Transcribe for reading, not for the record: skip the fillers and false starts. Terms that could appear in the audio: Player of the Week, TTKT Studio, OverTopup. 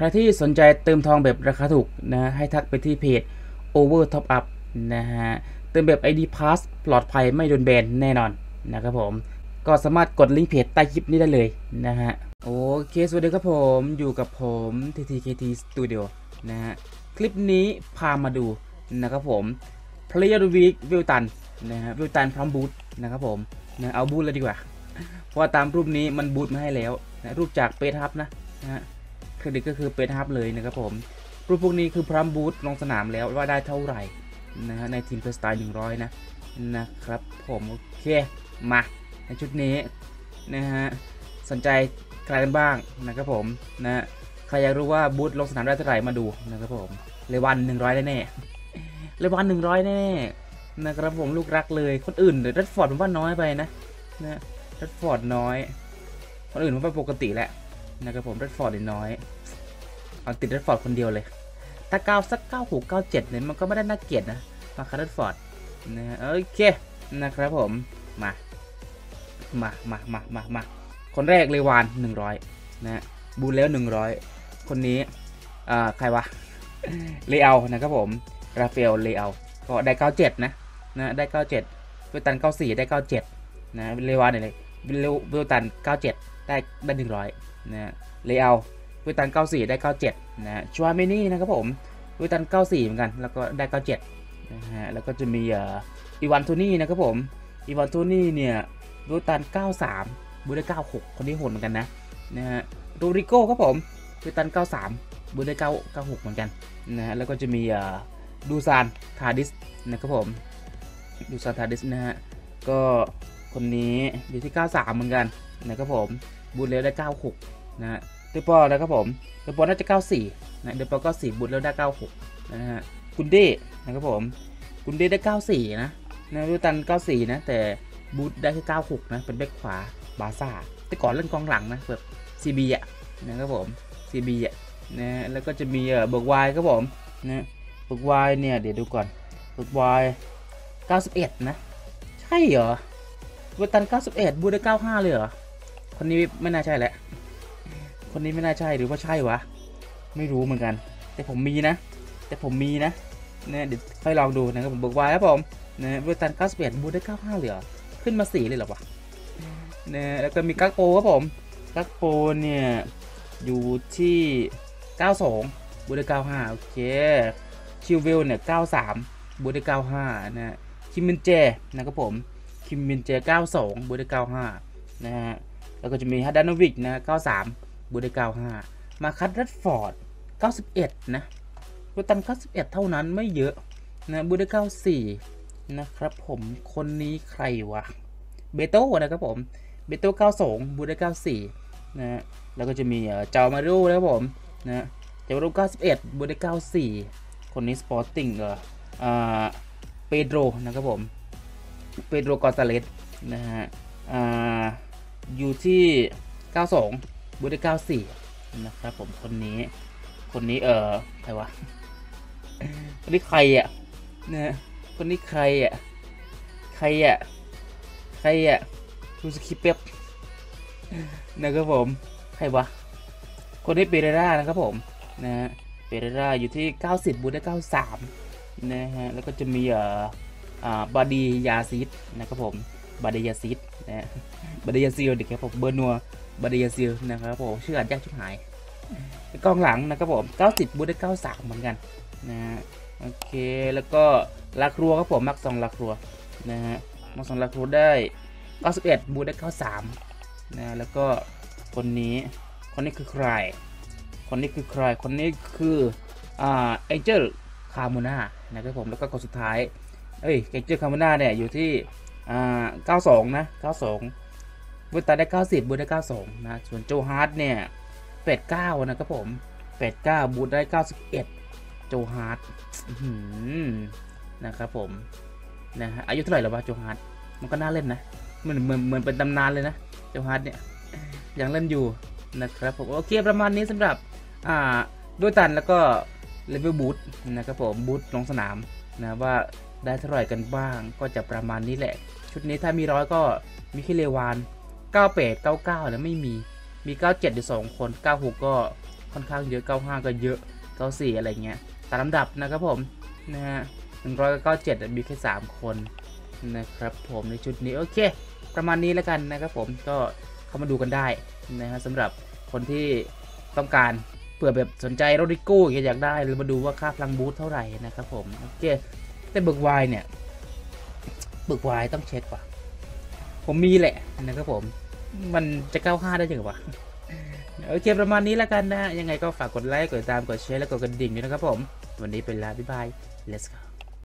ใครที่สนใจเติมทองแบบราคาถูกนะให้ทักไปที่เพจ OverTopup นะฮะเติมแบบ ID Pass ปลอดภัยไม่โดนแบนแน่นอนนะครับผมก็สามารถกดลิงก์เพจใต้คลิปนี้ได้เลยนะฮะโอเคสวัสดีครับผมอยู่กับผม TTKT Studio นะฮะคลิปนี้พามาดูนะครับผม Player of the Week วิลตันนะฮะวิลตันพร้อมบูทนะครับผมนะเอาบูทเลยดีกว่าเพราะตามรูปนี้มันบูทมาให้แล้วนะรูปจากเพจฮับนะฮะเครดิตก็คือเพจฮับเลยนะครับผมรูปพวกนี้คือพร้อมบูทลงสนามแล้วว่าได้เท่าไหร่นะฮะในทีมเพลสไตล์100นะนะครับผมโอเคมาในชุดนี้นะฮะสนใจใครกันบ้างนะครับผมนะใครอยากรู้ว่าบูทลงสนามได้เท่าไหร่มาดูนะครับผมเลวัน100แน่ๆเลวัน100แน่ๆนะครับผมลูกรักเลยคนอื่นเดรสฟอร์ดผมว่าน้อยไปนะเดรสฟอร์ดน้อยคนอื่นผมว่าปกติแหละนะครับผมเดรสฟอร์ดน้อยเอาติดเดรสฟอร์ดคนเดียวเลยถ้า9สัก96 97เนี่ยมันก็ไม่ได้น่าเกลียดนะมาคาร์เดรสฟอร์ดนะโอเคนะครับผมมาคนแรกเลวาน100นะบูทแล้ว100คนนี้ใครวะเลเอานะครับผมราฟาเอลเลเอาก็ได้97นะได้97วิลตัน94ได้97นะเลวานเนี่ยวิลตัน97ได้100นะเลเอาวิลตัน94ได้97นะชัวร์เมนี่นะครับผมวิลตัน94เหมือนกันแล้วก็ได้97นะฮะแล้วก็จะมีอีวานโทนี่นะครับผมอีวานโทนี่เนี่ยวิลตัน93บูทได้96คนนี้โหดเหมือนกันนะฮะโรดริโก้ครับผมวิลตัน93บูทได้96เหมือนกันนะฮะแล้วก็จะมีดูซานทาดิสนะครับผมดูซานทาดิสนะฮะก็คนนี้อยู่ที่93เหมือนกันนะครับผมบูทแล้วได้96นะฮะเดปอนะครับผมเดปอน่าจะ94นะเดปอ94บูทแล้วได้96นะฮะกุนเด้นะครับผมกุนเด้ได้94นะวิลตัน94นะแต่บูทได้แค่96นะเป็นแบ็คขวาบาซ่าแต่ก่อนเล่นกองหลังนะแบบซีบีอ่ะนะครับผมซีบีอ่ะนะแล้วก็จะมีเบิร์กไวน์ครับผมนะเบิร์กไวน์เนี่ยเดี๋ยวดูก่อนเบิร์กไวน์91นะใช่เหรอวิลตัน91บูทได้95เลยเหรอคนนี้ไม่น่าใช่แหละคนนี้ไม่น่าใช่หรือว่าใช่วะไม่รู้เหมือนกันแต่ผมมีนะเนี่ยเดี๋ยวค่อยลองดูนะครับผมเบิร์กไวน์ครับผมนะวิลตัน91บูทได้95เลยเหรอขึ้นมา4เลยหรอวะเนี่ยแล้วก็มีกั๊กโปครับผมกั๊กโปเนี่ยอยู่ที่92บูทได้95โอเคชิวเวลเนี่ย93บูทได้95นะคิมมินเจนะครับผมคิมมินเจ92บูทได้95นะฮะแล้วก็จะมีฮัดดานอวิกนะ93บูทได้95มาคัทแรดฟอร์ด91นะบูตัน91เท่านั้นไม่เยอะนะบูทได้94นะครับผมคนนี้ใครวะเบโต้นะครับผมเบโต้92บูทได้94นะแล้วก็จะมีเจ้ามารูนะครับผมนะเจ้ามารู91บูทได้94คนนี้สปอร์ติ้งเปโดรนะครับผมเปโดรกอนซาเลสนะฮะอยู่ที่92บูทได้94นะครับผมคนนี้ใครวะคนนี้ใครอ่ะนะคนนี้ใครอ่ะดูสคริปต์เป๊บนะครับผมใครวะคนนี้เปเรร่านะครับผมนะฮะเปเรร่าอยู่ที่90บูทได้93นะฮะแล้วก็จะมีบาดียาซีดนะครับผมบาดียาซีดนะบาดียาซีลเด็กครับผมเบอร์นัวบาดียาซีลนะครับผมชื่ออ่านยากชิบหายกองหลังนะครับผม90บูทได้93เหมือนกันนะโอเคแล้วก็ลาครัวครับผมมักซองลาครัวนะฮะมักซองลาครัวได้91บูทได้93นะแล้วก็คนนี้คือใครคนนี้คือเอเจอร์คาร์โมนานะครับผมแล้วก็คนสุดท้ายเอเจอร์คาร์โมนาเนี่ยอยู่ที่92นะ92บูทได้90บูทได้92นะส่วนโจฮาร์ดเนี่ย89นะครับผม89บูทได้91โจฮาร์ดนะครับผมนะฮะอายุเท่าไหร่แล้ววะโจฮาร์ดมันก็น่าเล่นนะเหมือนเป็นตำนานเลยนะโจฮาร์ดเนี่ยยังเล่นอยู่นะครับผมโอเคประมาณนี้สำหรับด้วยตันแล้วก็เลเวลบูทนะครับผมบูทลงสนามนะว่าได้เท่าไหร่กันบ้างก็จะประมาณนี้แหละชุดนี้ถ้ามี100ก็มีแค่เลวาน98 99แล้วไม่มี97อยู่2คน96ก็ ค่อนข้างเยอะ95ก็เยอะ94อะไรเงี้ยตามลำดับนะครับผมนะฮะ197มีแค่3คนนะครับผมในชุดนี้โอเคประมาณนี้แล้วกันนะครับผมก็เข้ามาดูกันได้นะฮะสำหรับคนที่ต้องการเผื่อแบบสนใจโรดิโก้อยากได้หรือมาดูว่าค่าพลังบูทเท่าไหร่นะครับผมโอเคแต่บึกวายเนี่ยบึกวายต้องเช็คว่ะผมมีแหละนะครับผมมันจะ95ได้ยังวะโอเคประมาณนี้แล้วกันนะยังไงก็ฝากกดไลค์กดตามกดแชร์และกดกระดิ่งด้วยนะครับผมวันนี้ไปแล้วบ๊ายบาย let's go